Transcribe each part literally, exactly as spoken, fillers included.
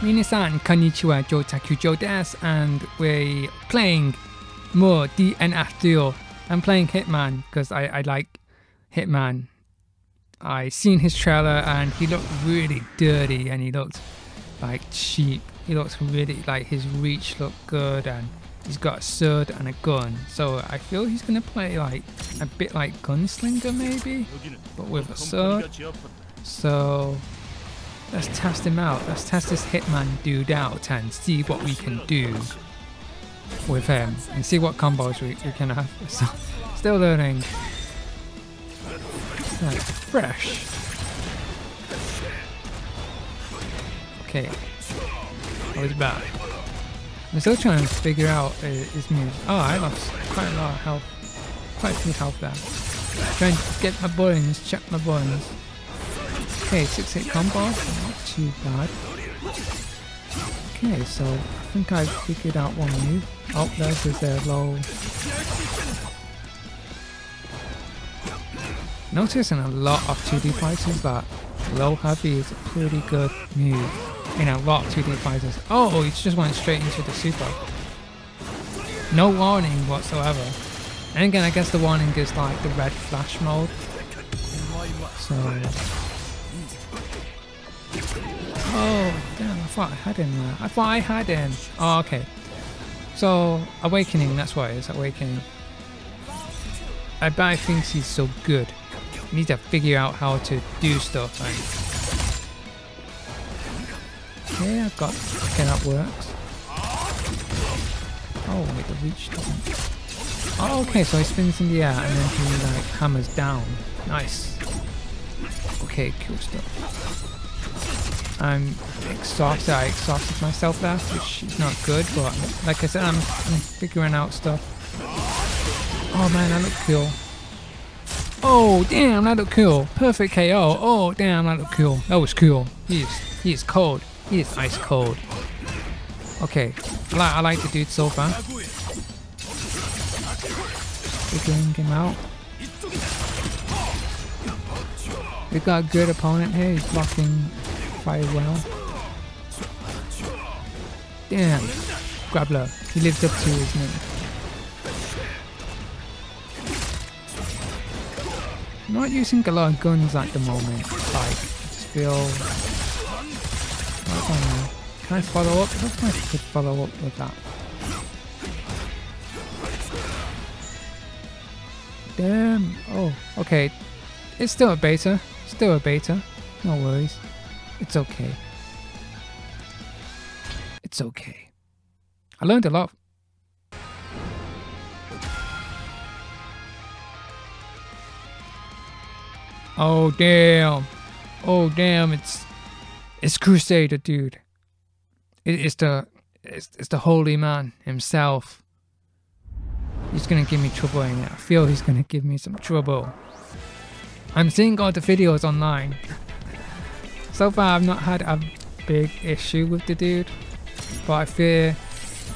Minasan konnichiwa, Jotaku Jo desu, and we're playing more D N F Duel. I'm playing Hitman because I, I like Hitman. I seen his trailer and he looked really dirty and he looked like cheap. He looks really like his reach looked good and he's got a sword and a gun. So I feel he's gonna play like a bit like Gunslinger maybe, but with a sword. So let's test him out. Let's test this Hitman dude out and see what we can do with him and see what combos we, we can have. So, still learning. Like fresh. Okay. Oh, he's back. I'm still trying to figure out his moves. Oh, I lost quite a lot of health. Quite a few health there. Trying to get my buttons, check my buttons. Okay, six hit combo, not too bad. Okay, so I think I've figured out one move. Oh, there's his uh, low. Noticing a lot of two D fighters that low heavy is a pretty good move in a lot of two D fighters. Oh, he just went straight into the super. No warning whatsoever. And again, I guess the warning is like the red flash mode. So... oh damn, I thought I had him there. I thought I had him. Oh, okay. So, Awakening, that's what it is, Awakening. I bet he thinks he's so good. He needs to figure out how to do stuff. Right? Okay, I've got... okay, that works. Oh, wait, the reach doesn't... oh, okay, so he spins in the air and then he, like, hammers down. Nice. Okay, cool stuff. I'm exhausted, I exhausted myself there, which is not good, but like I said, I'm, I'm figuring out stuff. Oh man, that looked cool. Oh damn, that looked cool. Perfect K O. Oh damn, that looked cool. That was cool. He is, he is cold. He is ice cold. Okay, I like, I like the dude so far. Figuring him out. We've got a good opponent here, he's blocking... well. Damn, Grabler, he lived up to his name. Not using a lot of guns at the moment, like, I just feel... I don't know. Can I follow up? I don't think I could follow up with that. Damn, oh, okay. It's still a beta, still a beta, no worries. It's okay. It's okay. I learned a lot. Oh damn. Oh damn, it's it's Crusader dude. It, it's the it's, it's the holy man himself. He's gonna give me trouble in it. I feel he's gonna give me some trouble. I'm seeing all the videos online. So far I've not had a big issue with the dude, but I fear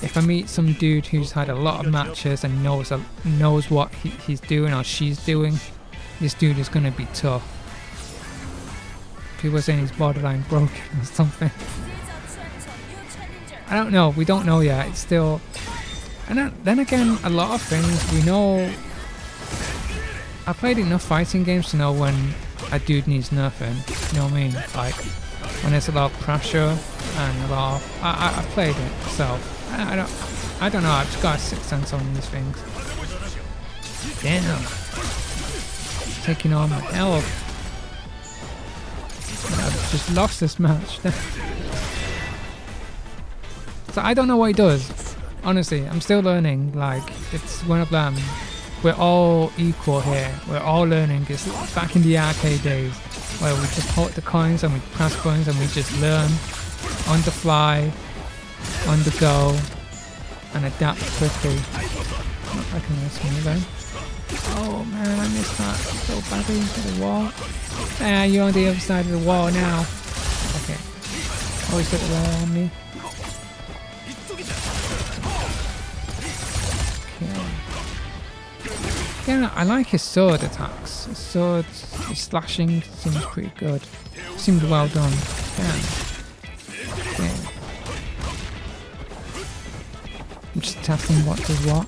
if I meet some dude who's had a lot of matches and knows a, knows what he, he's doing or she's doing, this dude is going to be tough. People are saying he's borderline broken or something. I don't know, we don't know yet, it's still... and then again, a lot of things we know... I've played enough fighting games to know when a dude needs nothing, you know what I mean? Like, when there's a lot of pressure and a lot of... I, I, I've played it, so... I, I don't I don't know, I've just got a sixth sense on these things. Damn! Taking all my health. I've just lost this match. So I don't know what he does. Honestly, I'm still learning, like, it's one of them. We're all equal here, we're all learning. It's back in the arcade days where we just hold the coins and we press buttons and we just learn on the fly, on the go, and adapt quickly. Not like a nice move then. Oh man, I missed that so badly into the wall. Ah, you're on the other side of the wall now. Okay. Always got the wall on me. Yeah, I like his sword attacks. His sword, his slashing seems pretty good. Seems well done. Damn. Yeah. just testing what does what.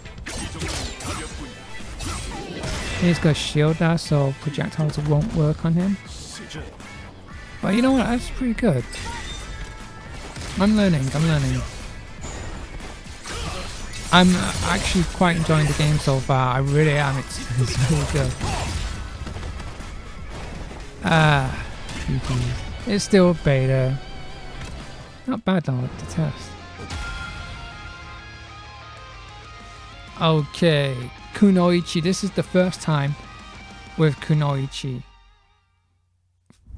He's got a shield there, so projectiles won't work on him. But you know what, that's pretty good. I'm learning, I'm learning. I'm actually quite enjoying the game so far. I really am. It's, it's really good. Ah, uh, it's still beta. Not bad though to test. Okay, Kunoichi. This is the first time with Kunoichi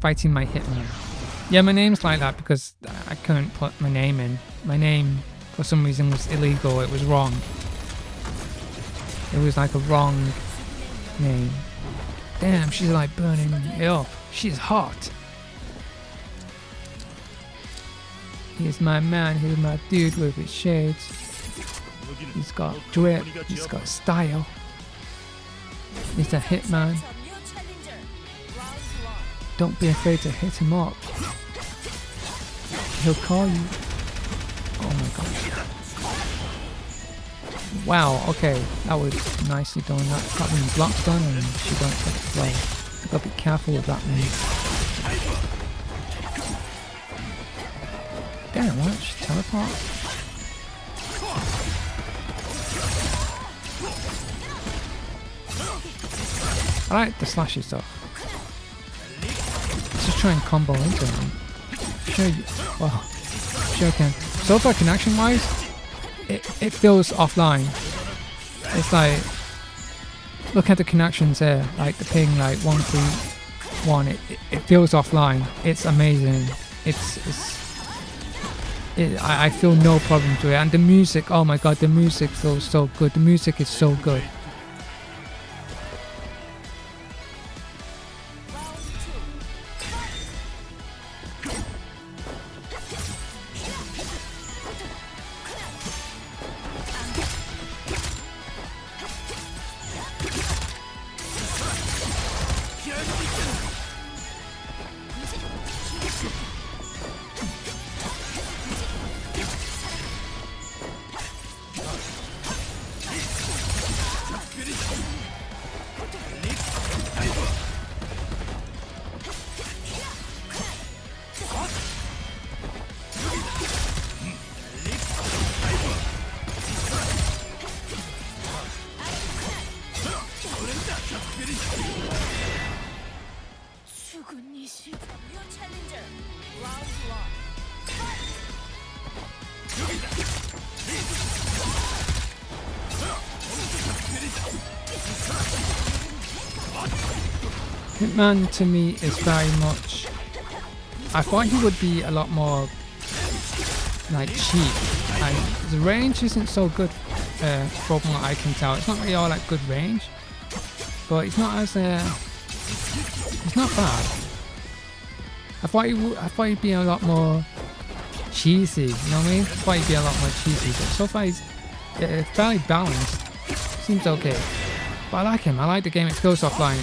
fighting my Hitman. Yeah, my name's like that because I couldn't put my name in. My name, for some reason, was illegal. It was wrong. It was like a wrong name. Damn, she's like burning it up. She's hot. Here's my man. Here's my dude with his shades. He's got drip. He's got style. He's a hitman. Don't be afraid to hit him up. He'll call you. Oh my god. Wow, okay, that was nicely done. That got me blocked done and she don't take it slow. I've got to be careful with that move. Damn, why don't she teleport? I like the slashy stuff. Let's just try and combo into him. Sure you... Wow. Sure I can. So far, connection-wise, it, it feels offline. It's like, look at the connections here, like the ping, like one through one. It, it, it feels offline. It's amazing. It's, it's it, I, I feel no problem to it. And the music, oh my god, the music feels so good. The music is so good. Hitman to me is very much, I thought he would be a lot more like cheap, and the range isn't so good uh, from what I can tell. It's not really all that good range, but it's not as uh, it's not bad. I thought he would, I thought he'd be a lot more cheesy, you know what I mean? I thought he'd be a lot more cheesy, but so far he's uh, fairly balanced. Seems okay. But I like him, I like the game, it goes offline.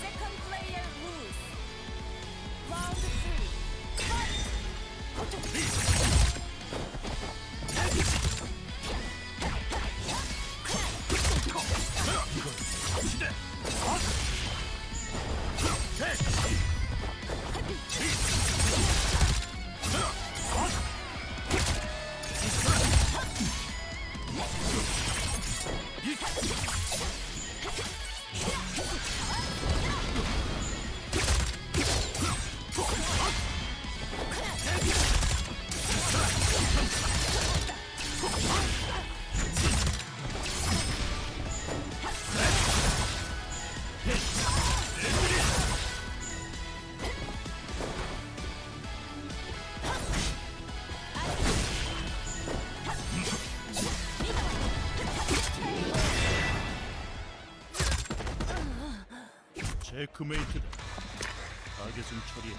Second player moves. Round three. 체크메이트다. 타겟은 처리해.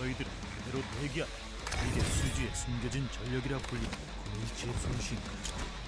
너희들은 그대로 대기하라. 이게 수지에 숨겨진 전력이라 불리는 고이치의 손실인가.